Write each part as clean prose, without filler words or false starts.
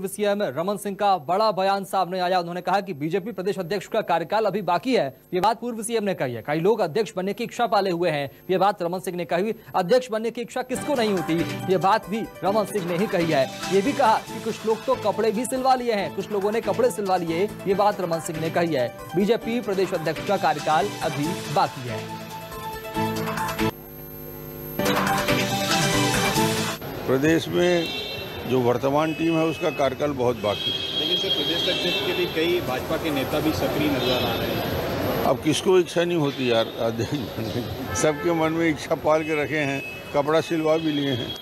विषय में रमन सिंह का बड़ा बयान सामने आया। उन्होंने कहा कि बीजेपी प्रदेश अध्यक्ष का कार्यकाल अभी बाकी है। यह बात पूर्व सीएम ने कही है। कई लोग अध्यक्ष बनने की इच्छा पाले हुए हैं, यह बात रमन सिंह ने कही। अध्यक्ष बनने की इच्छा किसको नहीं होती, यह बात भी रमन सिंह ने ही कही है। यह भी कहा कि कुछ लोग तो कपड़े भी सिलवा लिए हैं, कुछ लोगों ने कपड़े सिलवा लिए, ये बात रमन सिंह ने कही है। बीजेपी प्रदेश अध्यक्ष का कार्यकाल अभी बाकी है। प्रदेश में जो वर्तमान टीम है उसका कार्यकाल बहुत बाकी है। लेकिन सर प्रदेश अध्यक्ष के लिए कई भाजपा के नेता भी सक्रिय नजर आ रहे हैं। अब किसको इच्छा नहीं होती यार अध्यक्ष, सबके मन में इच्छा पाल के रखे हैं, कपड़ा सिलवा भी लिए हैं।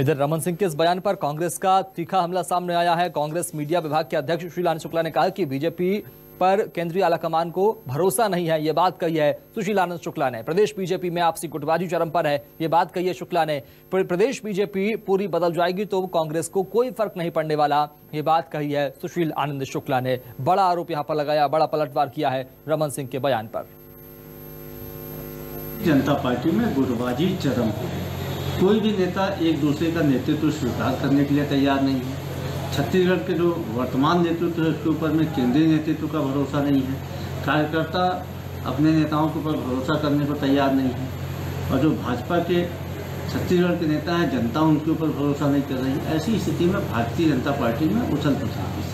इधर रमन सिंह के इस बयान पर कांग्रेस का तीखा हमला सामने आया है। कांग्रेस मीडिया विभाग के अध्यक्ष श्री लाल शुक्ला ने कहा कि बीजेपी पर केंद्रीय आलाकमान को भरोसा नहीं है, ये बात कही है सुशील आनंद शुक्ला ने। प्रदेश बीजेपी में आपसी गुटबाजी चरम पर है, ये बात कही है शुक्ला ने। प्रदेश बीजेपी पूरी बदल जाएगी तो कांग्रेस को कोई फर्क नहीं पड़ने वाला, ये बात कही है सुशील आनंद शुक्ला ने। बड़ा आरोप यहाँ पर लगाया, बड़ा पलटवार किया है रमन सिंह के बयान पर। जनता पार्टी में गुटबाजी चरम है, कोई भी नेता एक दूसरे का नेतृत्व स्वीकार करने के लिए तैयार नहीं है। छत्तीसगढ़ के जो वर्तमान नेतृत्व है उसके ऊपर में केंद्रीय नेतृत्व का भरोसा नहीं है। कार्यकर्ता अपने नेताओं के ऊपर भरोसा करने को तैयार नहीं है, और जो भाजपा के छत्तीसगढ़ के नेता हैं जनता उनके ऊपर भरोसा नहीं कर रही। ऐसी स्थिति में भारतीय जनता पार्टी में उछल पड़ा है।